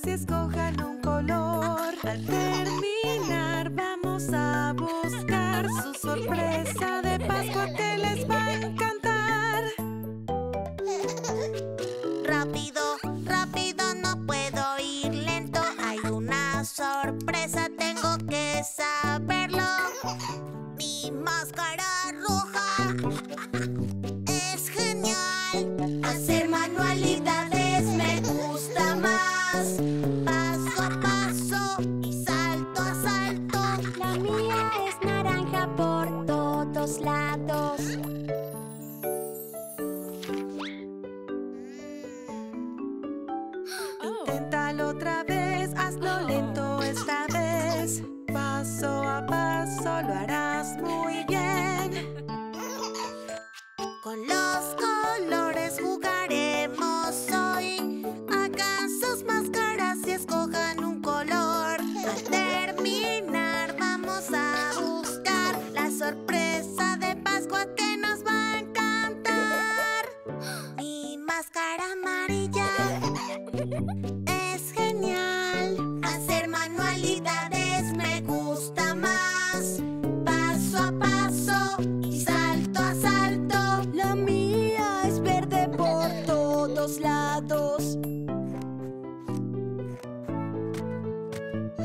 palabras y escojan un color. Al terminar vamos a buscar su sorpresa de Pascua que les va a encantar. Rápido, rápido, no puedo ir lento. Hay una sorpresa, tengo que saberlo. Mi máscara roja es genial. Hacer manualidades me gusta más. Paso a paso y salto a salto. La mía es naranja por todos lados. Inténtalo otra vez, hazlo lento esta vez. Paso a paso lo harás muy bien. Con los colores jugaremos hoy. Hagan sus máscaras y escojan un color. Al terminar vamos a buscar la sorpresa de Pascua que nos va a encantar. Mi máscara amarilla es genial. Hacer manualidades me gusta más. Paso a paso y salto a salto. La mía es verde por todos lados.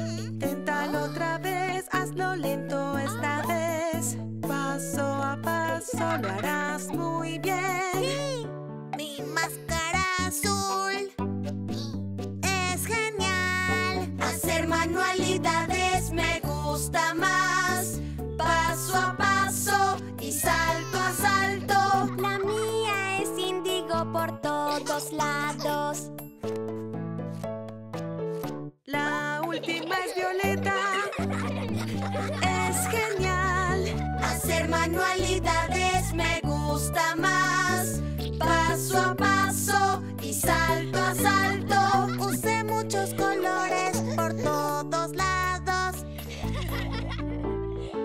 Inténtalo otra vez, hazlo lento esta vez. Paso a paso lo harás muy bien. Sí. Mi máscara azul es genial. Hacer manualidades me gusta más. Paso a paso y salto a salto. La mía es índigo por todos lados. La última es violeta. Es genial. Hacer manualidades me gusta más. Paso a paso y salto a salto. Usé muchos colores por todos lados.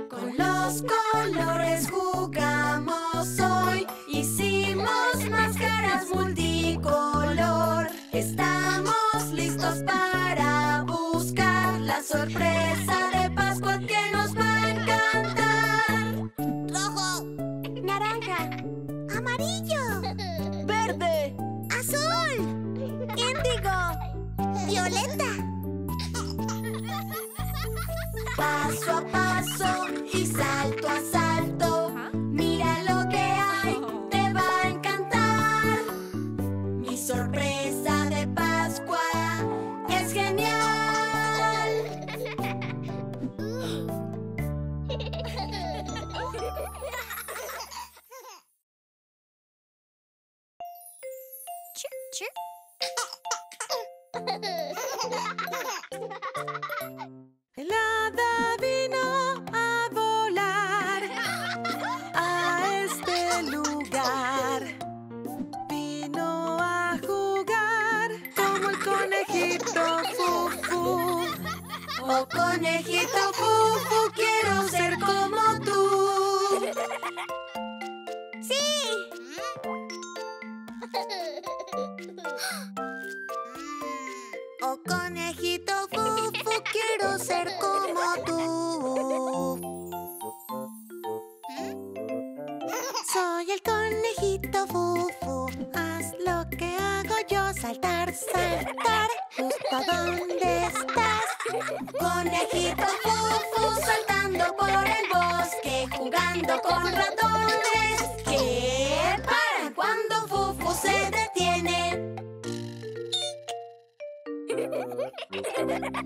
Con los colores jugamos hoy. Hicimos máscaras multicolor. Estamos listos para buscar la sorpresa de Pascua que nos va a encantar. Rojo, naranja, amarillo, verde, azul, índigo, violeta. Paso a paso y salto a salto. Mira lo que hay, te va a encantar. Mi sorpresa de Pascua es genial. El hada vino a volar a este lugar. Vino a jugar como el conejito Fufu. Oh, conejito Fufu, quiero ser como tú. ¡Sí! Oh, conejito Fufu, quiero ser como tú. Soy el conejito Fufu. Haz lo que hago yo, saltar, saltar, justo donde estás. Conejito Fufu, saltando por el bosque, jugando con ratones, que para cuando Fufu se detiene.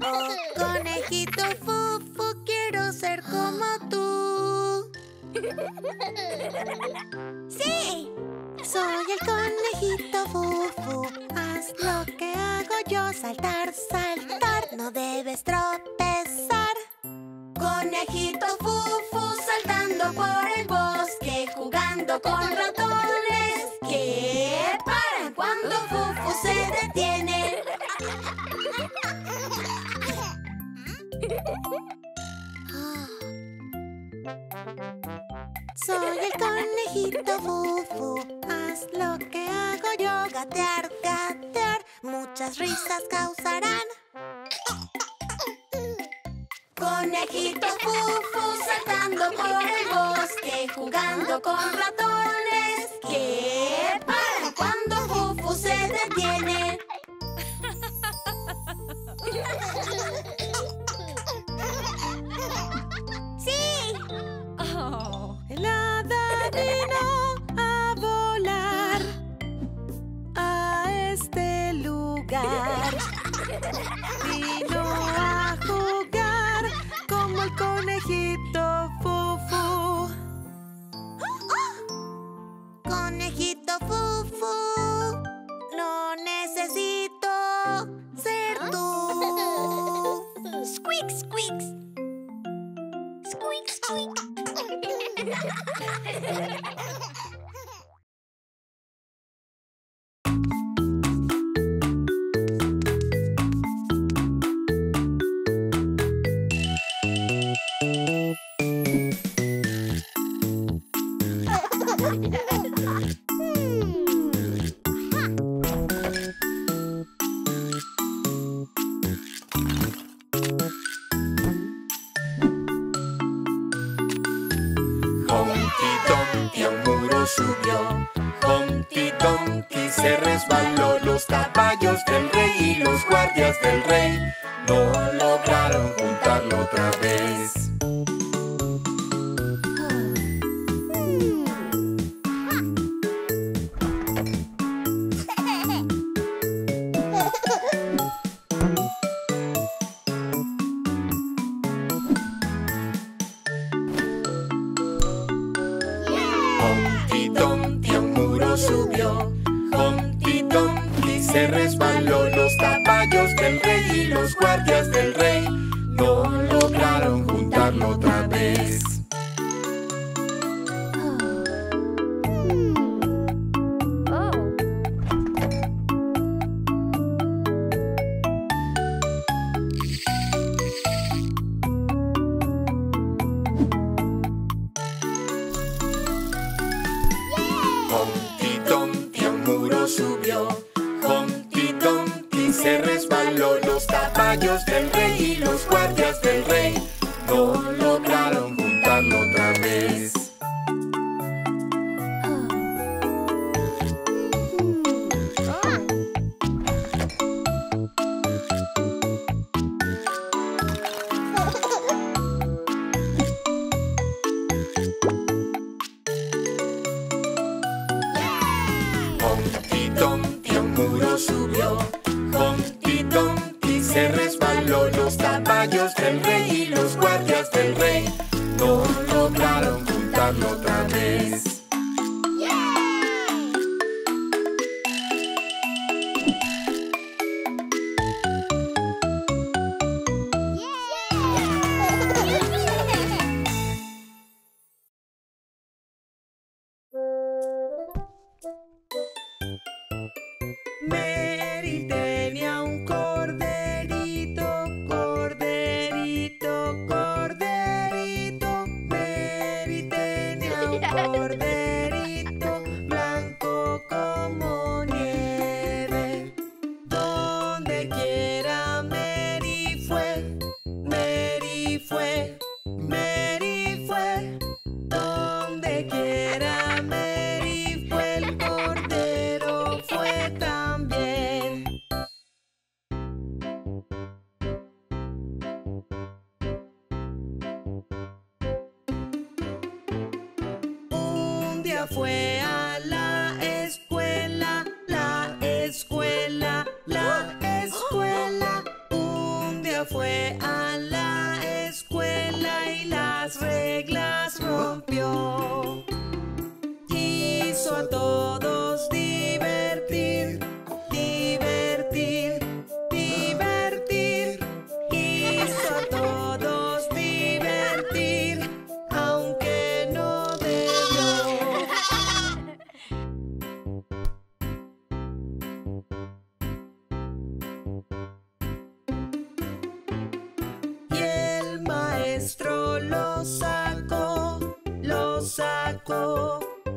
Oh, conejito Fufu, quiero ser como tú. ¡Sí! Soy el conejito Fufu. Haz lo que hago yo, saltar, saltar. No debes tropezar. Conejito Fufu, saltando por el bosque, jugando con ratones, que para cuando Fufu se detiene. Soy el conejito Fufu. Haz lo que hago yo, gatear, gatear, mucho muchas risas causarán. Conejito Fufu saltando por el bosque, jugando con ratones que paran cuando Fufu se detiene. ¡Sí! Oh, el adivino a volar a este lugar. Vino a jugar como el conejito Fufu. Conejito Fufu, no necesito ser tú. Squeak, squeak. Squeak, squeak.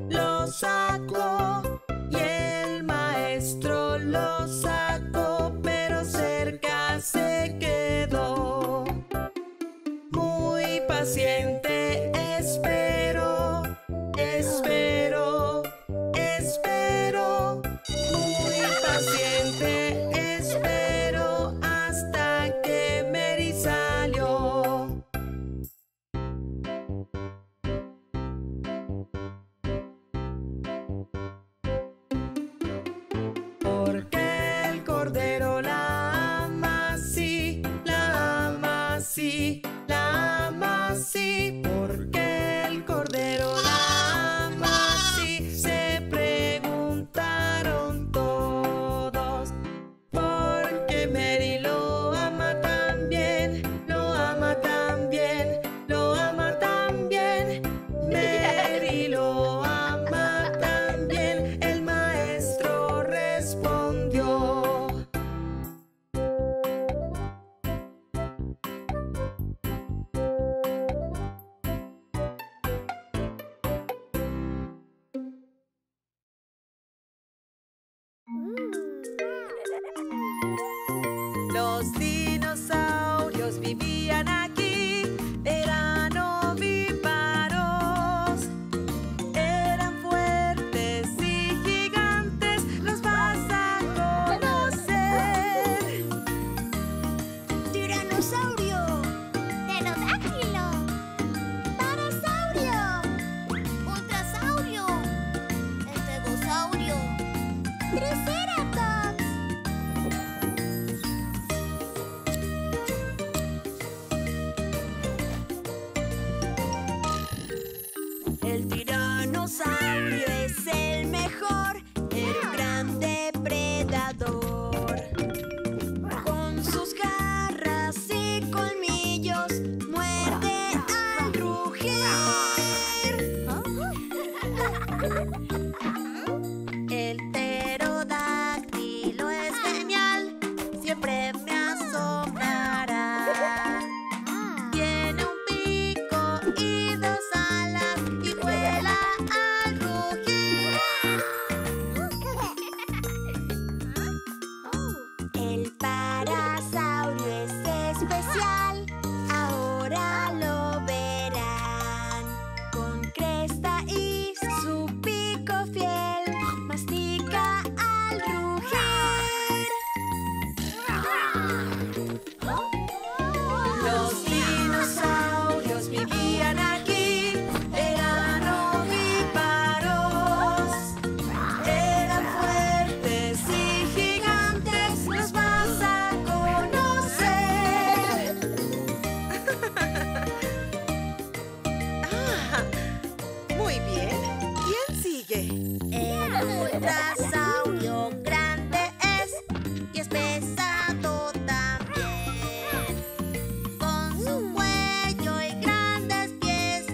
Lo sacó y el maestro lo sacó. suficiente. Espero, muy paciente. Espero hasta que me erizalió. Porque el cordero la ama así, la ama así, la ama así. Porque el cordero la ama así, se preguntaron todos. Porque Mary lo ama también, lo ama también, lo ama también. Mary lo ama también, el maestro respondió. Los dinosaurios vivían aquí, eran ovíparos. Eran fuertes y gigantes, los vas a conocer. Tiranosaurio, pterodáctilo, parasaurio, ultrasaurio, estegosaurio, triceratops. El tiranosaurio es el mejor, el gran depredador. Con sus garras y colmillos muerde al rugir. El pterodáctilo es genial, siempre me asombrará. Tiene un pico y dos alas y vuela al rugir. El parasaurio es especial, ahora lo verán. Con cresta y su pico fiel, mastica al rugir. Los dinosaurios vivían aquí, eran ovíparos. Eran fuertes y gigantes, los vas a conocer. Muy bien, ¿quién sigue? El ultrasaurio grande es y es pesado también. Con su cuello y grandes pies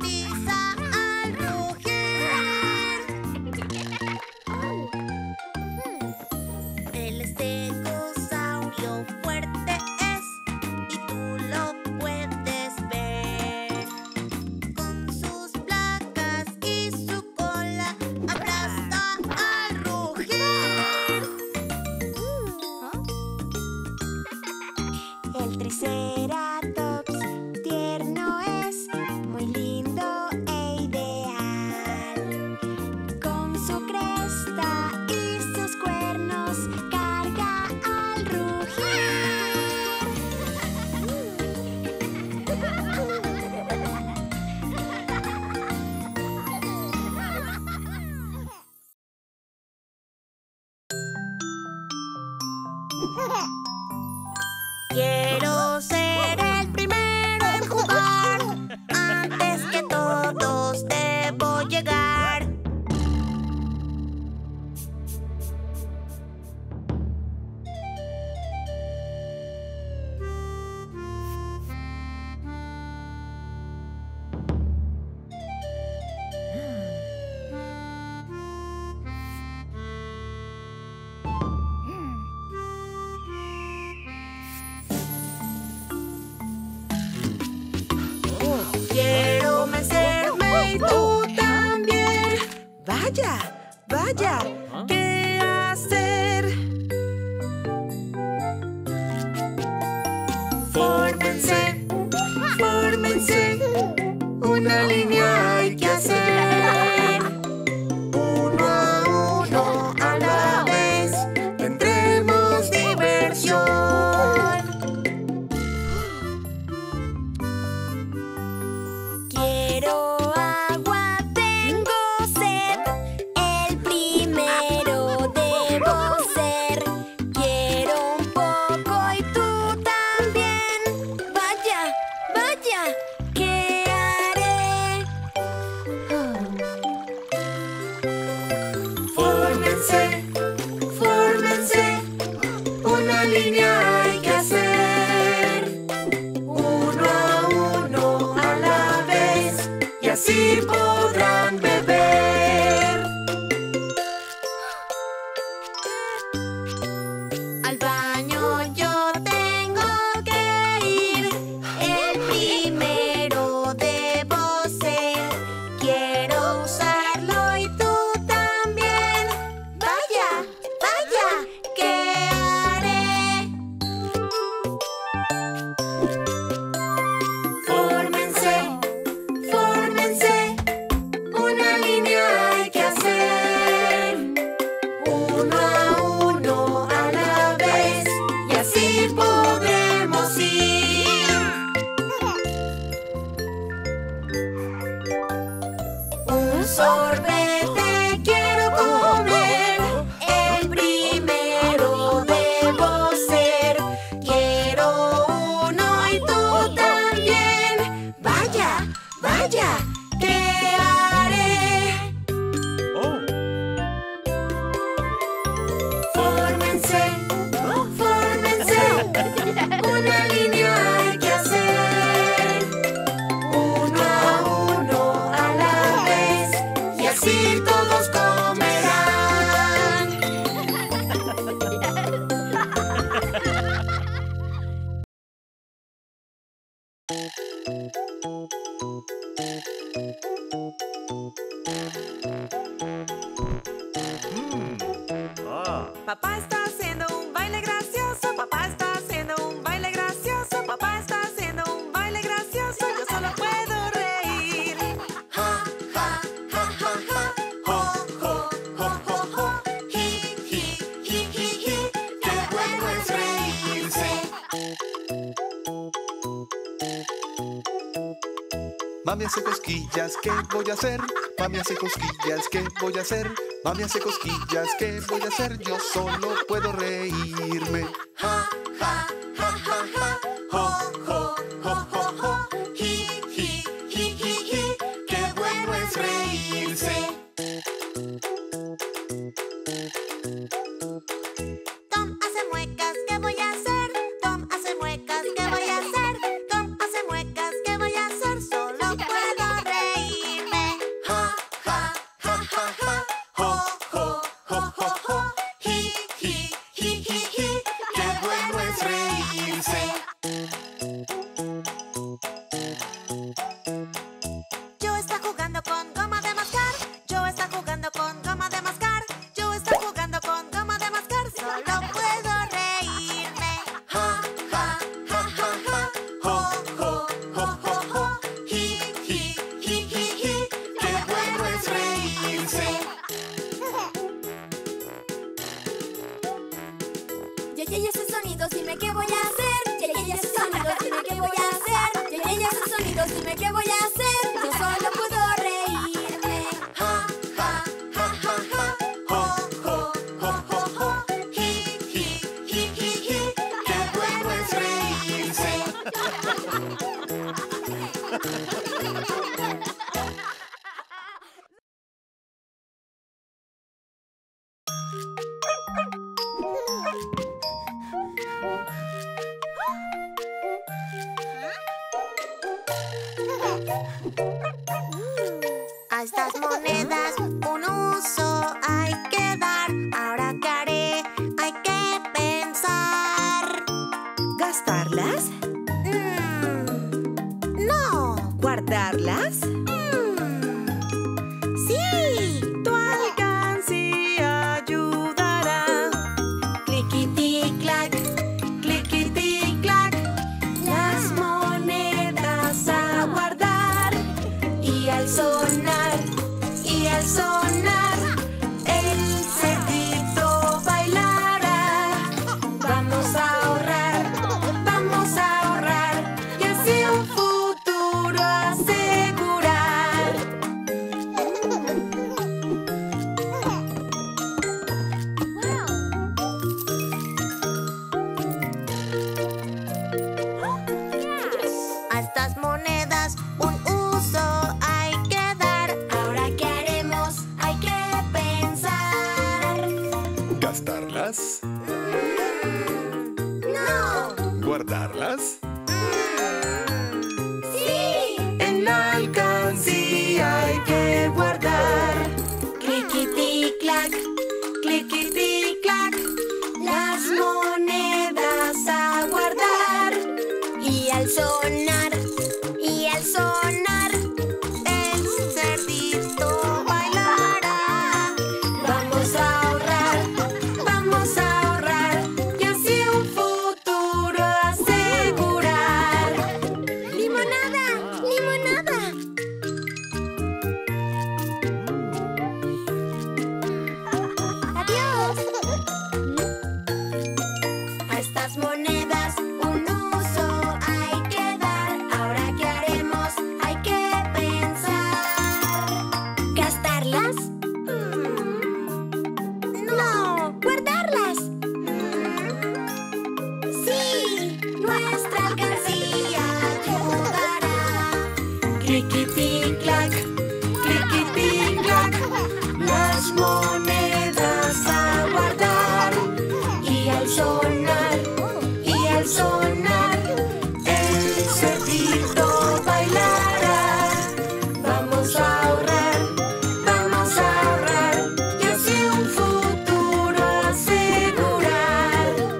pisa al rugir. El estegosaurio fuerte es y tú lo puedes ver. Con sus placas y su cola aplasta al rugir. El triceratops tierno es, muy lindo e ideal. Con su cresta y sus cuernos carga al rugir. Quiero ser el primero en jugar, antes que todos debo llegar. Quiero vencerme y tú también. Vaya, ¿qué hacer? Fórmense, Papá está haciendo un baile gracioso. Papá está haciendo un baile gracioso. Papá está haciendo un baile gracioso. Yo solo puedo reír. Ja, ja, ja, ja, ja. Ho, ho, ho, ho, ho. Hi, hi, hi, hi, hi. Qué bueno es reírse. Mami hace cosquillas, ¿qué voy a hacer? Mami hace cosquillas, ¿qué voy a hacer? Mami hace cosquillas, ¿qué voy a hacer? Yo solo puedo reírme. Ja, ja, ja, ja, ja. Ho, ho, ho, ho, ho. Hi, hi, hi, hi, hi. Qué bueno es reírse. Tom hace muecas, ¿qué voy a hacer? Tom hace muecas, ¿qué voy a hacer? Tom hace muecas, ¿qué voy a hacer? Solo puedo reírme. Ja, ja, ja, ja, ja. Ho, ho, ho, ho, ho. Hi, hi, hi, hi, hi. Qué bueno es reírse. Yo está jugando con goma de mascar. Yo está jugando con goma de mascar. Yo está jugando con goma de mascar. Solo puedo reírme. Ja, ja, ja, ja, ja. Ho, ho, ho, ho, ho. Hi, hi, hi, hi, hi. Qué bueno es reírse. JJ, esos sonidos, dime qué voy a hacer. JJ, esos sonidos, dime qué voy a hacer. JJ, esos sonidos, dime qué voy a hacer. Yo solo puedo reírme. Ja, ja, ja, ja, ja. Ho, ho, ho, ho, ho. Hi, hi, hi, hi, hi. Qué bueno es reírse. A estas monedas un uso hay que dar. Ahora qué haré, hay que pensar. ¿Gastarlas? No. ¿Guardarlas? Sí. Tu alcancía ayudará. Cliquiti clac, cliquiti clac. Las monedas a guardar y al sonar. Al sonar, el cerdito bailará. Vamos a ahorrar y así un futuro asegurar. A estas monedas un uso hay que dar. Ahora que hay que pensar. ¿Gastarlas? No. ¿Guardarlas? Sí. En la alcancía hay que guardar. Cliquiti clac, cliquiti clac. Las monedas a guardar. Y al sonar, y al sonar. Cliquiti clac, cliquiti clac. Las monedas a guardar. Y al sonar, y al sonar. El cerdito bailará. Vamos a ahorrar, vamos a ahorrar. Y así un futuro asegurar.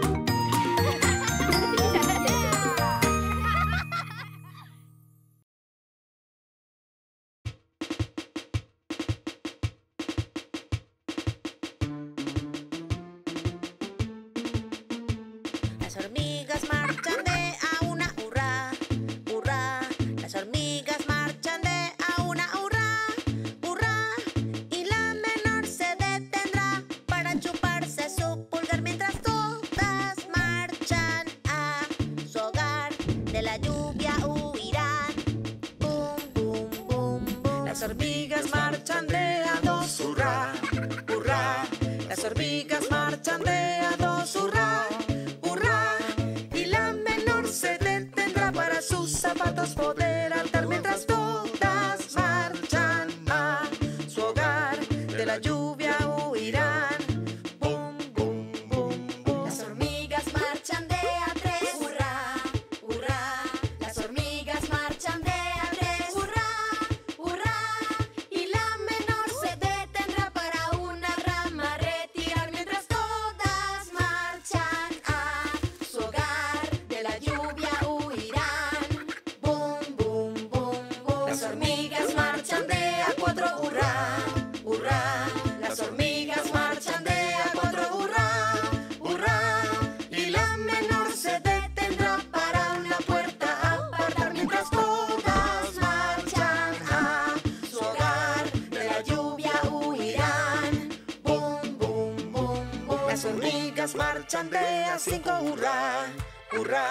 hormigas marchan de a dos, hurra, hurra. Y la menor se detendrá para sus zapatos poder alzar mientras todas marchan a su hogar. De la lluvia huirán. Bum, bum, bum, bum. Las hormigas marchan de a tres, hurra, hurra. Las hormigas marchan de a tres, hurra, hurra. Y la menor se detendrá para una rama retirar mientras todas marchan a su hogar. De la lluvia huirán. Bum, bum, bum, bum. Las hormigas marchan de a cuatro, hurra, hurra. Las hormigas marchan de a cuatro, hurra, hurra. Y la menor se detendrá para una puerta apartar mientras todas marchan a su hogar. De la lluvia huirán. Bum, bum, bum, bum. Las hormigas marchan de a cinco, hurra, hurra.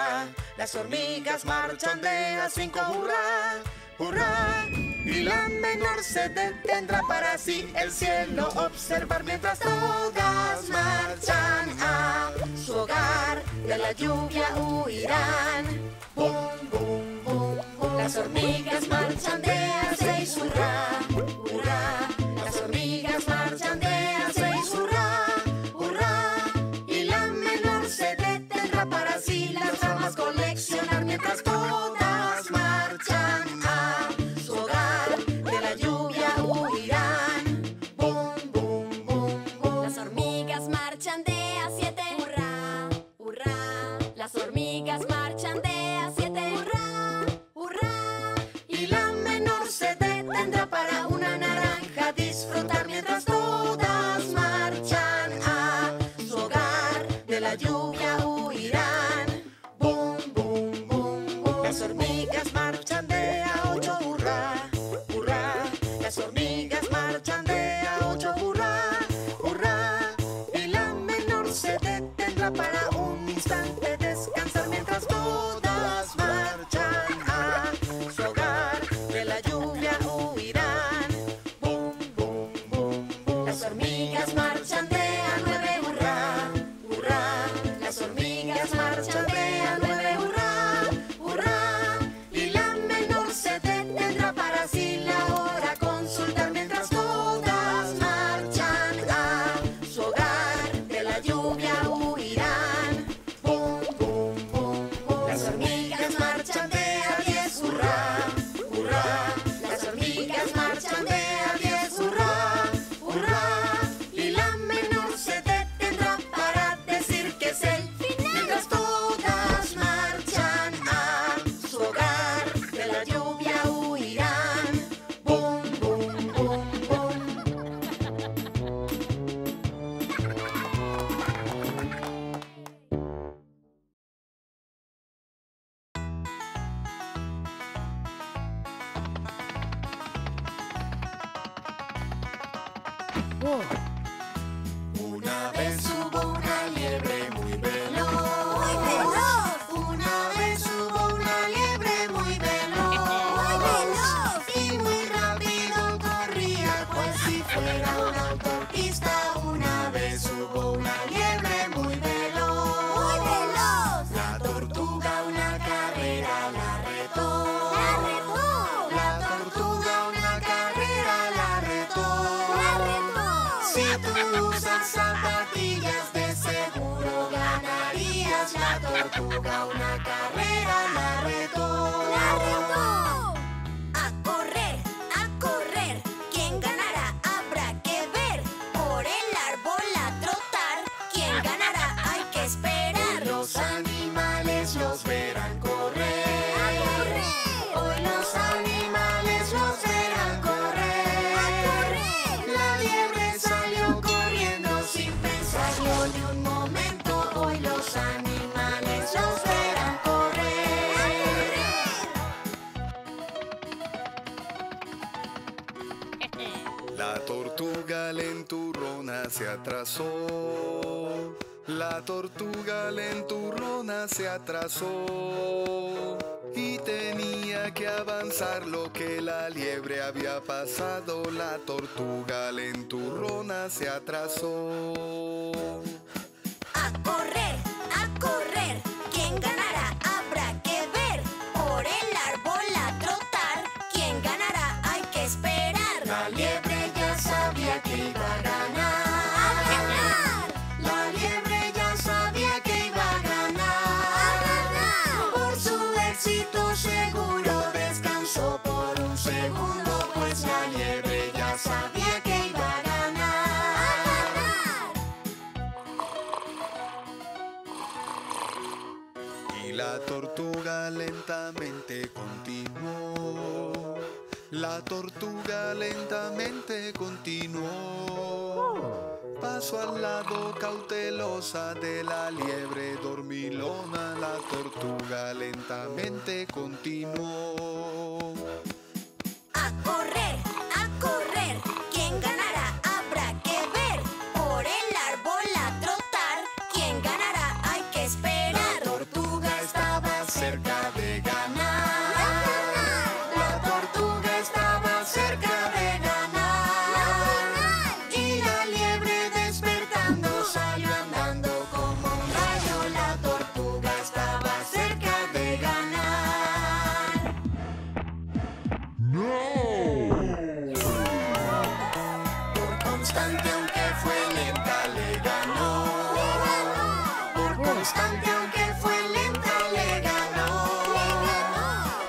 Las hormigas marchan de a cinco, hurra, hurra. Y la menor se detendrá para así el cielo observar mientras todas marchan a su hogar. De la lluvia huirán. Bum, bum, bum, bum. Las hormigas marchan de a seis, hurra, hurra. Las hormigas marchan de a seis, hurra, hurra. Y la menor se detendrá para así las ramas coleccionar mientras todas marchan a su hogar. De la lluvia huirán. Bum, bum, bum, bum. Las hormigas marchan de a siete, hurra, hurra. Las hormigas marchan de a siete, hurra, hurra. Y la menor se detendrá para una naranja disfrutar mientras todas marchan a su hogar. De la lluvia huirán. Bum, bum, bum, bum. Las hormigas marchan de a ocho, hurra, hurra. Las hormigas marchan de a ocho, hurra, hurra. Y la menor se detendrá para un instante descansar mientras todas marchan a su hogar. De la lluvia huirán. Bum, bum, bum, bum. Las hormigas marchan de a nueve, hurra, hurra. Las hormigas marchan de a nueve, hurra, hurra. Y la menor se detendrá para así la hora consultar mientras todas marchan a su hogar. De la lluvia huirán. Bum, bum, bum, bum. Las hormigas marchan de a diez, hurra, hurra. Las hormigas marchan de a diez, hurra, hurra. Y la menor se detendrá para decir que es el final mientras todas marchan a su hogar. De la lluvia huirán. Bum, bum, bum, bum. Una vez hubo una liebre muy veloz. ¡Muy veloz! Una vez hubo una liebre muy veloz. Y muy rápido corría cual si fuera una autopista. Una vez hubo una liebre muy veloz. ¡Muy veloz! La tortuga una carrera la retó. ¡La retó! La tortuga una carrera la retó. Si tú usas zapatillas de seguro ganarías. La tortuga una carrera la retó. ¡La retó! A correr, quien ganará habrá que ver. Por el árbol a trotar, quien ganará hay que esperar. Hoy los animales los verán correr. ¡A correr! Hoy los animales los verán correr. ¡A correr! La liebre salió corriendo sin pensarlo ni un momento. Hoy los animales los verán correr. La tortuga lenturrona se atrasó. La tortuga lenturrona se atrasó y tenía que avanzar lo que la liebre había pasado. La tortuga lenturrona se atrasó. ¡A correr! ¡A correr! ¿Quién ganará? Habrá que ver. Por el árbol a trotar. ¿Quién ganará? Hay que esperar. La liebre ya sabía que iba a ganar. Seguro descansó por un segundo, pues la liebre ya sabía que iba a ganar. Y la tortuga lentamente continuó. La tortuga lentamente continuó. Paso al lado cautelosa de la liebre dormilona, la tortuga lentamente continuó. ¡A correr! ¡A correr! ¿Quién ganará? Habrá que ver. Por el árbol a trotar. ¿Quién ganará? Hay que esperar. La tortuga estaba cerca de ganar. La tortuga estaba cerca de ganar. Salió andando como un rayo, la tortuga estaba cerca de ganar. ¡No! Por constante, aunque fue lenta, le ganó. Por constante, aunque fue lenta, le ganó.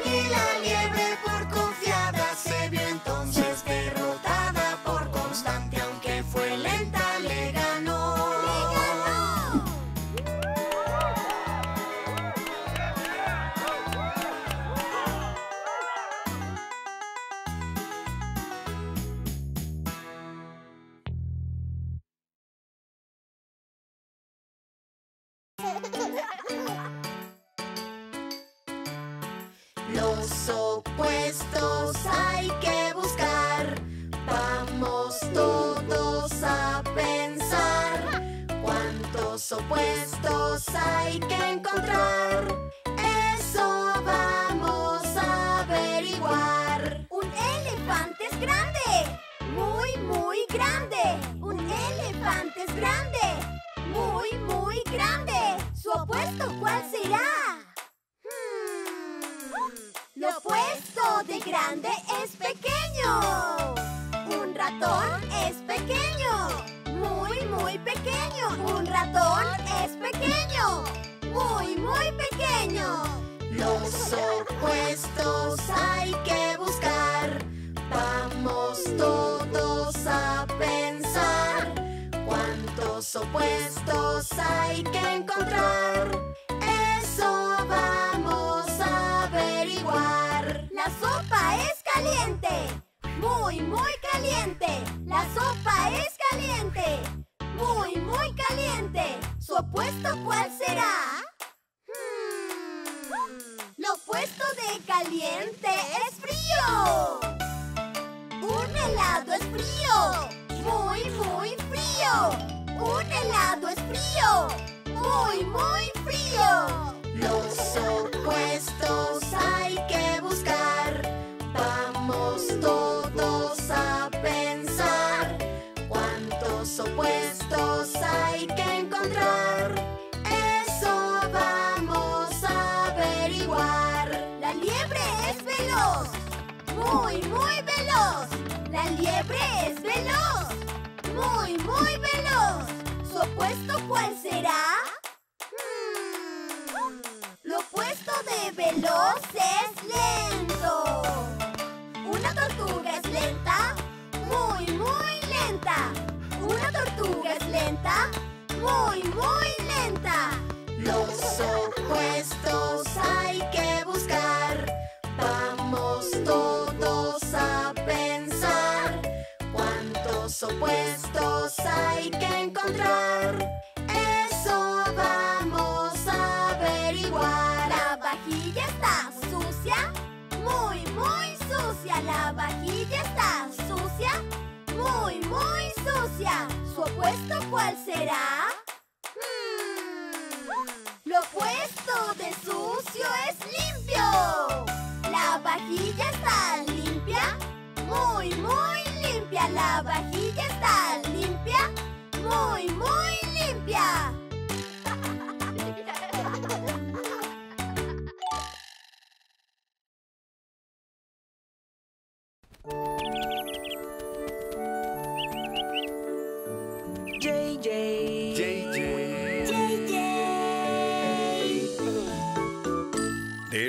Y la liebre por confiada se vio entonces derrotada. Por constante, aunque fue lenta, le ganó. Los opuestos hay que buscar. Vamos todos a pensar. ¿Cuántos opuestos hay que encontrar? Eso vamos a averiguar. ¡Un elefante es grande! ¡Muy, muy grande! ¡Un elefante es grande! ¡Muy, muy grande! ¿Su opuesto cuál será? Lo opuesto de grande es pequeño. Un ratón es pequeño. Muy, muy pequeño. Un ratón es pequeño. Muy, muy pequeño. Los opuestos hay que buscar. Vamos todos a pensar. ¿Cuántos opuestos hay que encontrar? Eso vamos a averiguar. La sopa es caliente. Muy, muy caliente. La sopa es caliente. Muy, muy caliente. ¿Su opuesto cuál será? Lo opuesto de caliente es frío. Un helado es frío. Muy, muy frío. Un helado es frío. Muy, muy frío. Los opuestos hay que buscar. Vamos todos a pensar. ¿Cuántos opuestos hay que encontrar? Eso vamos a averiguar. La liebre es veloz. Muy, muy veloz. La liebre es veloz. Muy, muy veloz. ¿Su opuesto cuál será? Lo opuesto de veloz es lento. Una tortuga es lenta, muy, muy lenta. Una tortuga es lenta, muy, muy lenta. Los opuestos hay que buscar. Vamos todos a pensar. ¿Cuántos opuestos hay que encontrar? Eso vamos a averiguar. La vajilla está sucia, muy, muy sucia. La vajilla está sucia, muy, muy sucia. ¿Su opuesto cuál será? vajilla está limpia, muy, muy limpia. La vajilla está limpia, muy, muy limpia.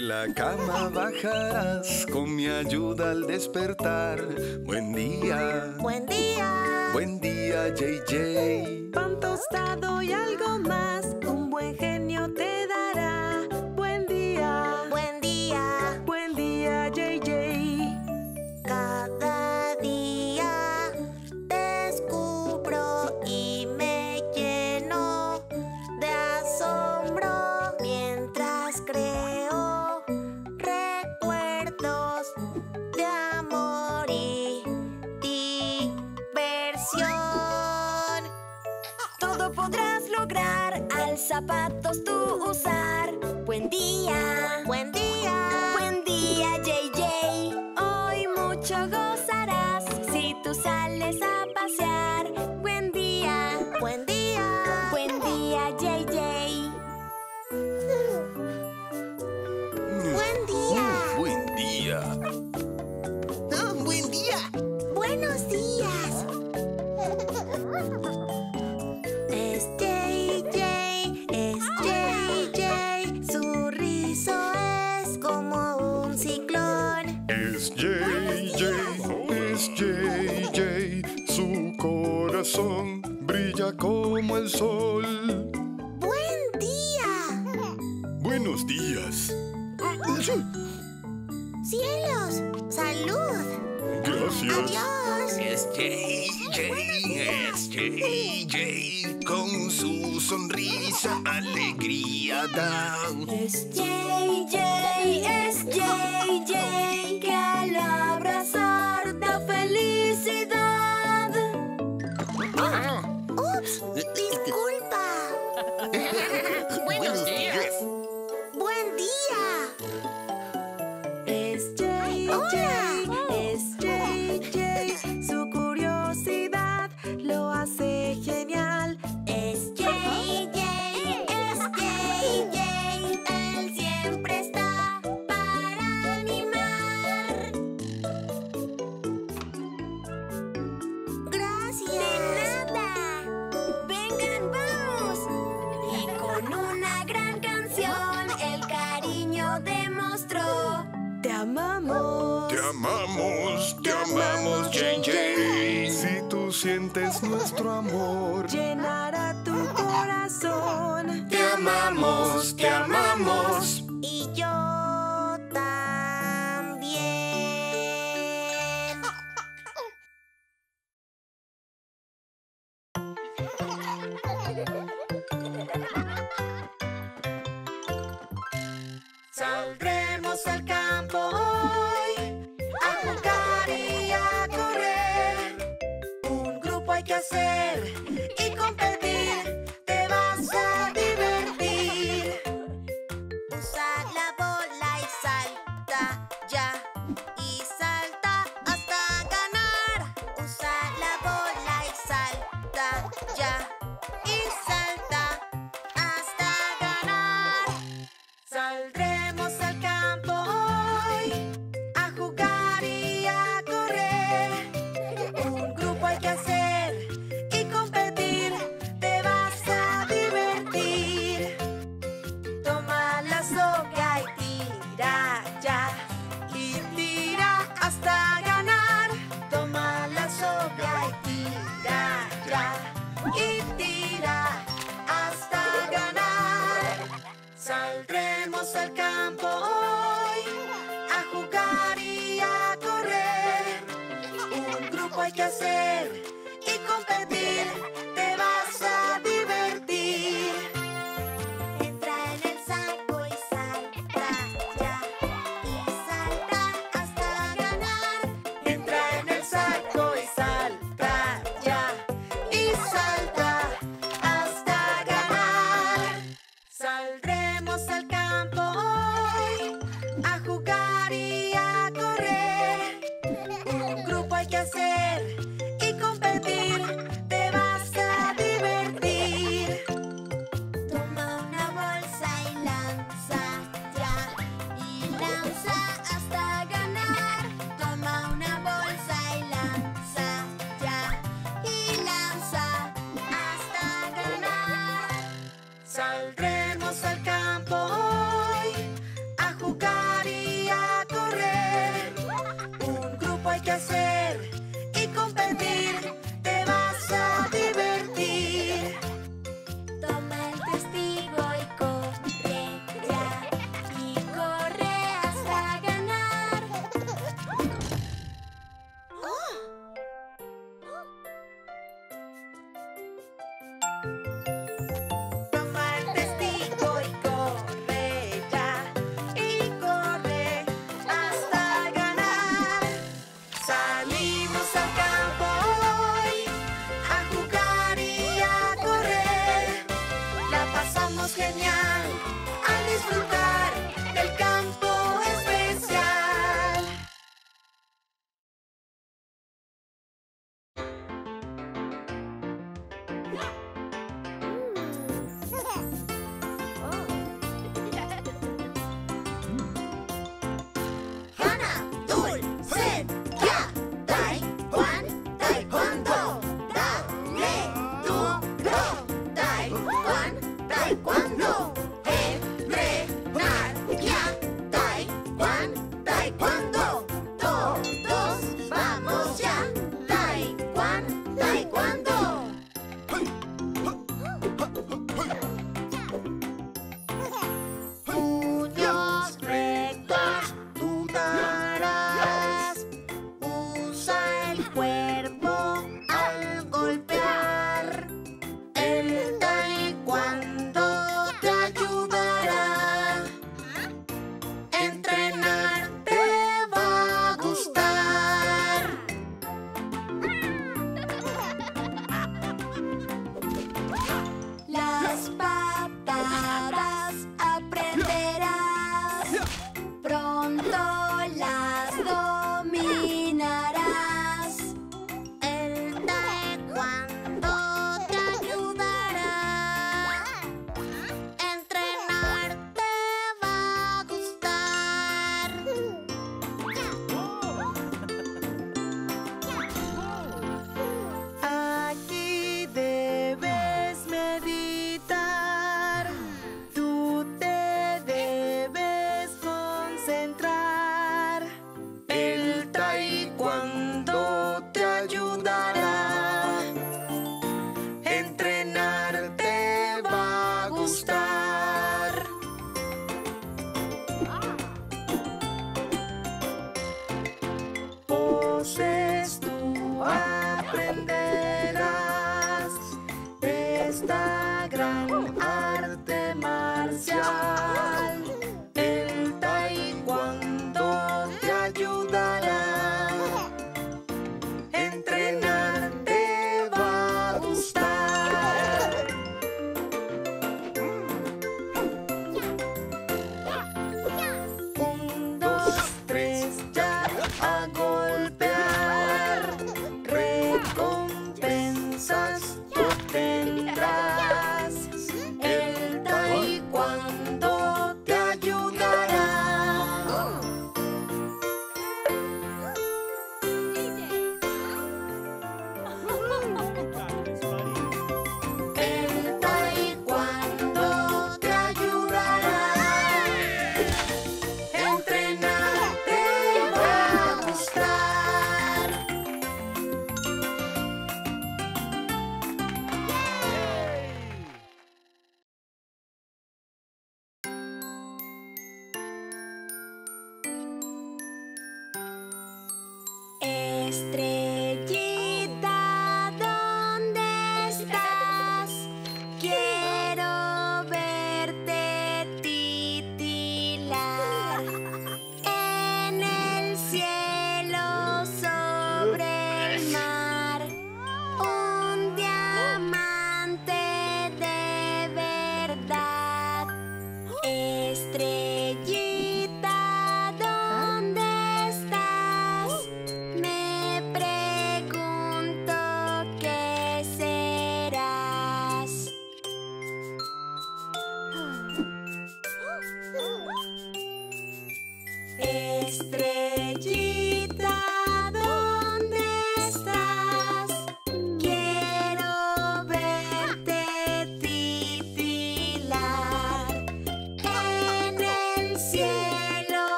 La cama bajarás con mi ayuda al despertar. Buen día, buen día, buen día, JJ. Pan tostado y algo más, un buen genio te dará. Buen día, buen día, buen día, JJ. Cada día descubro y me lleno de asombro mientras creo. Zapatos tú usar. Buen día, buen día, buen día, JJ. Hoy mucho gozarás si tú sales a pasear. Buen día, buen día, buen día, JJ. Buen día, buen día, buen día. Buenos días. Brilla como el sol. ¡Buen día! ¡Buenos días! ¡Cielos! ¡Salud! ¡Gracias! ¡Adiós! Es JJ, es JJ. Con su sonrisa alegría da. Es JJ, es JJ, que al abrazar da felicidad. ¡Ups! ¡Disculpa! ¡Buenos días! ¡Buen día! Es JJ, ¡hola! Es JJ. Su curiosidad lo hace genial. Es JJ, es JJ. Él siempre está para animar. ¡Gracias! Te amamos, te amamos, JJ. Si tú sientes nuestro amor, llenará tu corazón. Te amamos, te amamos. Y yo también. Saldremos al campo hoy a jugar y a correr. Un grupo hay que hacer y competir. Te vas a divertir. Usa la bola y salta ya. Y salta hasta ganar. Usa la bola y salta ya. Y salta hasta ganar. Saldremos al campo hoy a jugar y a correr. Un grupo hay que hacer y competir. Te vas a divertir. Toma la soga y tira ya. Y tira hasta ganar. Toma la soga y tira ya. Y tira hasta ganar. Saldremos al campo hoy a jugar y a correr. Un grupo hay que hacer y competir. Te vas a divertir. Entra en el saco y salta ya. Y salta hasta ganar. Entra en el saco y salta ya. Y salta hasta ganar. Saldremos al campo hoy a jugar y a correr. Saldremos al campo hoy a jugar y a correr. Un grupo hay que hacer y competir. Te vas a divertir. Toma el testigo y corre ya. Y corre hasta ganar. Genial, al disfrutar del campo especial. Hana, Dul, Sen, Ya, Tai, Juan, Taekwondo, Da, Le, Du, Ro, Tai, Juan, Taekwondo, entrenar, ya, Tai, Juan, Taekwondo, todos vamos ya, Tai, Juan, Taekwondo. Puños rectos, tú darás, usa el cuerpo al golpear, el Taekwondo esta gran arte marcial. El Taekwondo te ayudará. Entrenar te va a gustar. Un, dos, tres, ya, a golpear. Recompensas tú tendrás.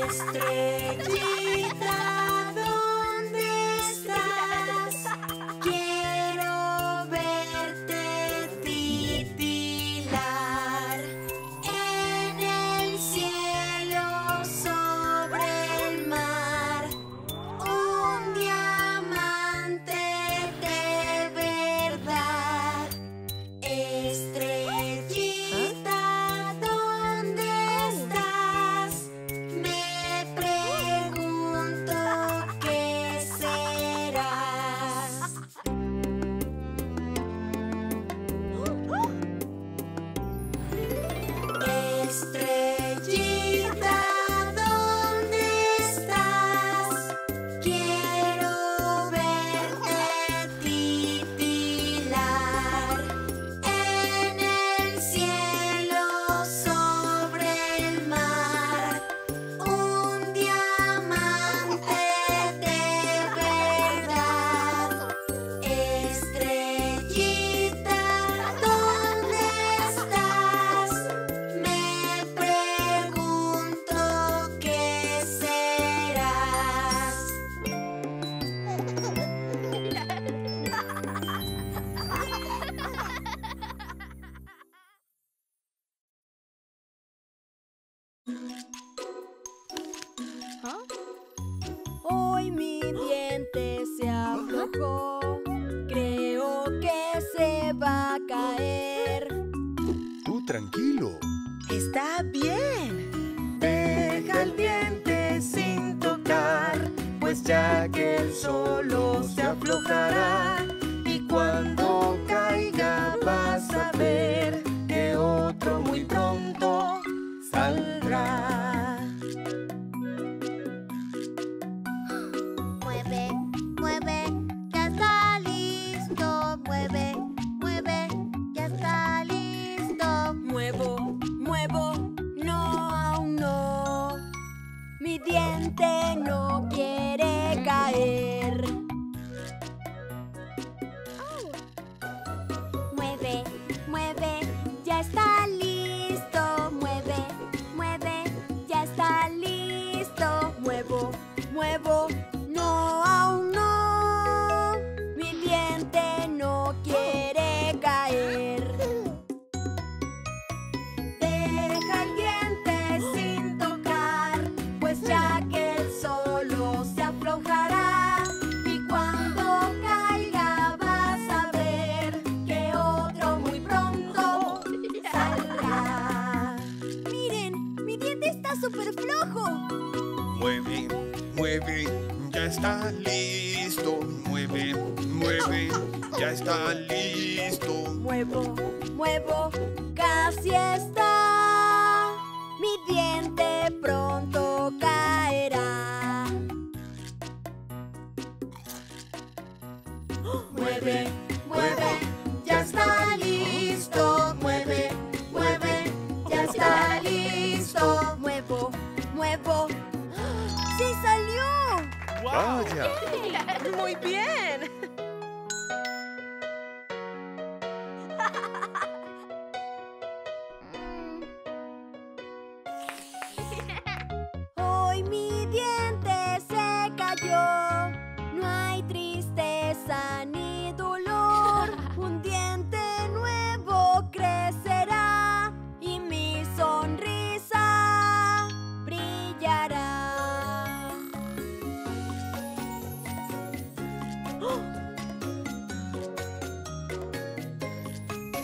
Estrellita, ¿dónde estás? Quiero verte titilar en el cielo, sobre el mar. Un diamante de verdad. Estrellita, ¿dónde estás? Me pregunto qué serás. Estrellita, ¿dónde estás? Quiero verte titilar en el cielo, sobre el mar. Un diamante de verdad. Estrellita, ¿dónde estás? Me pregunto qué serás. Hoy mi diente se aflojó, creo que se va a caer. Tú tranquilo. Está bien. Deja el diente sin tocar, pues ya que él solo se aflojará. Y cuando caiga vas a ver que otro muy pronto saldrá. Mueve, mueve, ya está listo. Mueve, mueve, ya está listo. Muevo, muevo, no, aún no. Mi diente no quiere caer. Mueve, mueve, ya está listo. Mueve, mueve, ya está listo. Muevo, muevo, no, aún no. Mi diente no quiere caer. Deja el diente sin tocar, pues ya que él solo se aflojará. Y cuando caiga vas a ver que otro muy pronto saldrá. Miren, mi diente está súper flojo. Mueve, mueve, ya está listo. Mueve, mueve, ya está listo. Muevo, muevo, casi está. Mi diente pronto caerá. Mueve, mueve, ya está listo. Mueve, mueve, ya está listo. Muevo, muevo. ¡Sí salió! ¡Wow! ¡Vaya! ¡Muy bien! Hoy mi diente se cayó. No hay tristeza ni dolor. Un diente nuevo crecerá y mi sonrisa brillará.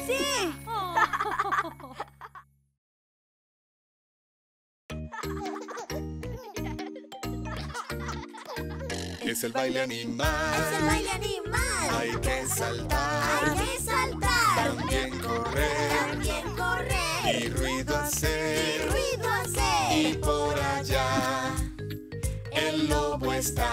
¡Sí! Es el baile animal. Es el baile animal. Hay que saltar. Hay que saltar. También correr. También correr. Y ruido hacer. Y ruido hacer. Y por allá el lobo está.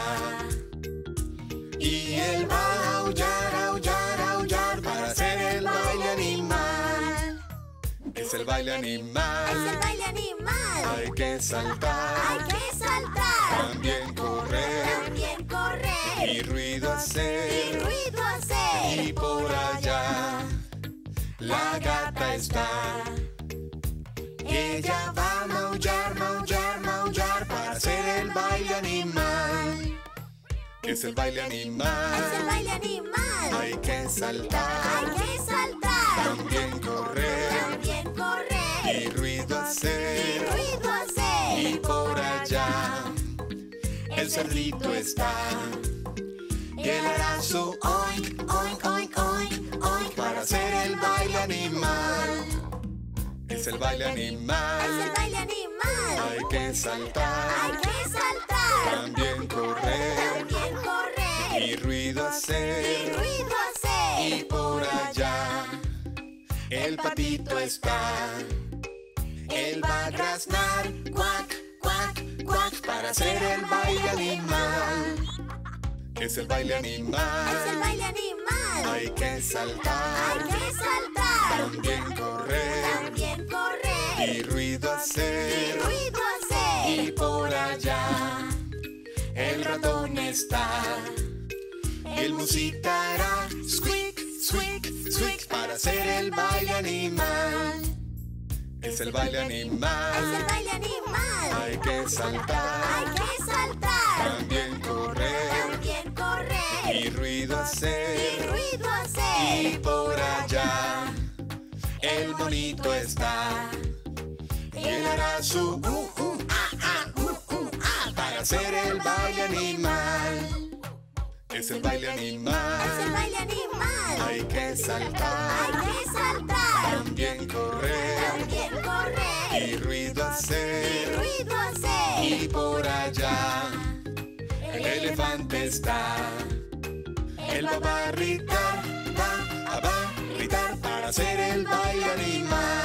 Y él va a aullar, aullar, aullar para hacer el baile animal. Es el baile animal. Es el baile animal. Hay que saltar. Hay que saltar. También correr. También correr. Y ruido hacer. Y ruido hacer. Y por allá la gata está. Ella va a maullar, maullar, maullar para hacer el baile animal. Es el baile animal. Es el baile animal. Hay que saltar. Hay que saltar. También correr. También correr. Y ruido hacer. Y ruido hacer. Y por allá el cerdito está. Y él hará su oink, oink, oink, oink, oink para hacer el baile animal. Es el baile animal. Es el baile animal. Hay que saltar. Hay que saltar. También correr. También correr. Y ruido hacer. Y ruido hacer. Y por allá el patito está. Él va a graznar. Cuac, cuac, cuac para hacer el baile animal. Es el baile animal. Es el baile animal. Hay que saltar. Hay que saltar. También correr. También correr. Y ruido hacer. Y ruido hacer. Y por allá el ratón está. Él musitará. Squeak, squeak, squeak para hacer el baile animal. Es el baile animal. Es el baile animal. Hay que saltar. Hay que saltar. También correr. También correr. Y ruido hacer. Y ruido hacer. Y por allá el bonito está. Y él hará su para hacer el baile animal. Es el baile animal. Es el baile animal. Hay que saltar. Hay que saltar. También correr. También correr. Y ruido hacer. Y ruido hacer. Y por allá el elefante está. Él va a barritar. Va a barritar para hacer el baile animal.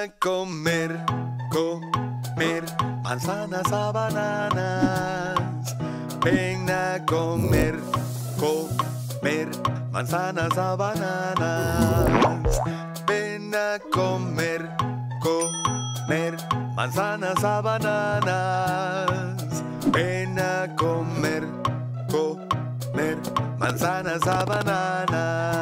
a comer manzanas a bananas. Ven a comer manzanas a bananas. Ven a comer manzanas a bananas. Ven a comer manzanas a bananas.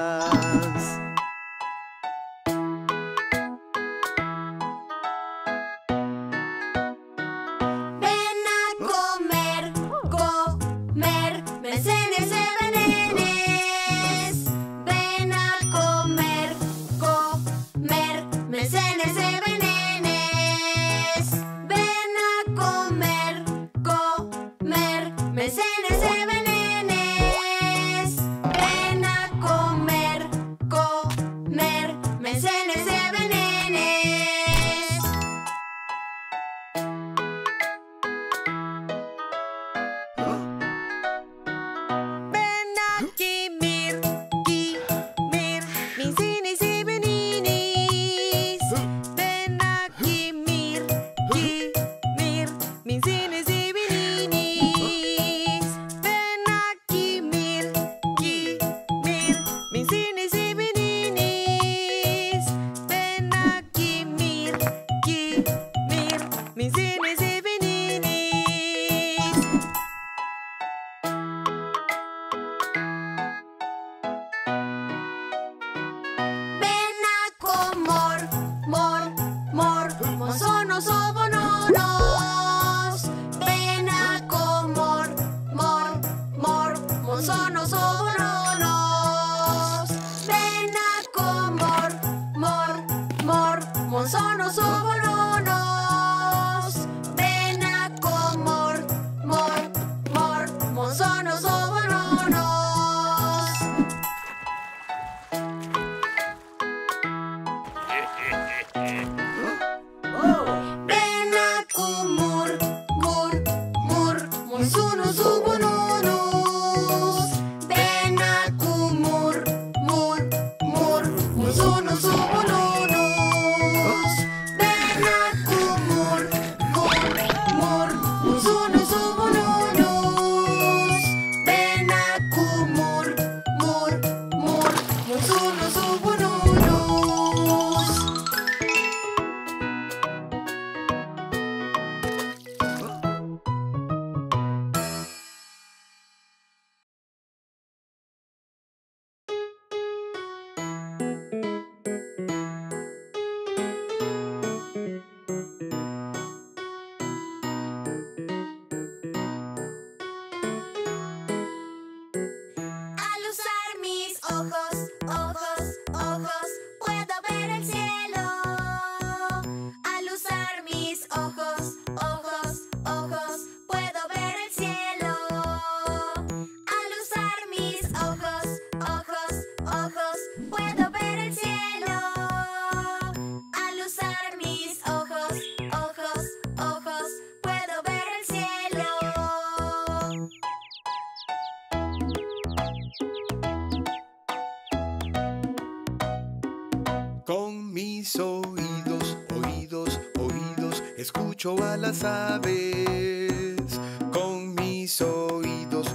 Escucho a las aves. Con mis oídos,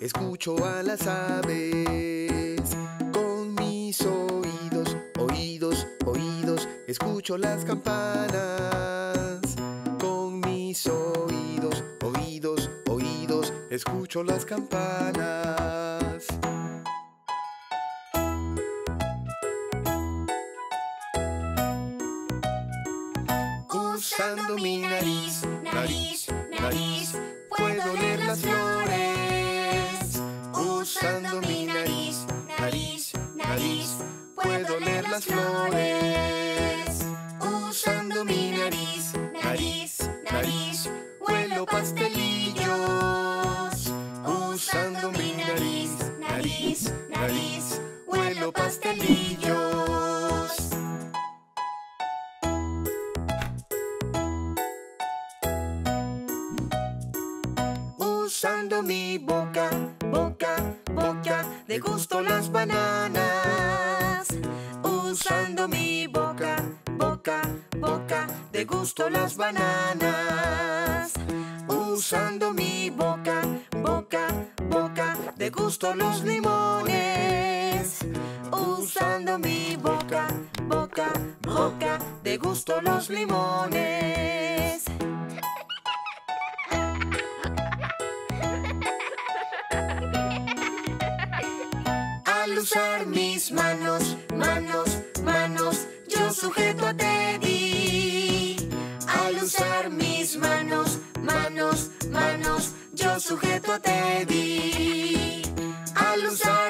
escucho a las aves. Con mis oídos, escucho las campanas. Con mis oídos, escucho las campanas. Usando mi nariz, puedo oler las flores. Usando mi nariz, puedo oler las flores. Usando mi nariz, huelo pastelillos. Usando mi nariz, huelo pastelillos. Usando mi boca, degusto las bananas. Usando mi boca, gusto las bananas. Usando mi boca, boca, boca, degusto los limones. Usando mi boca, boca, boca, degusto los limones. Al usar mis manos, manos, manos, yo sujeto a Teddy. Al usar mis manos, manos, manos, yo sujeto a Teddy. Al usar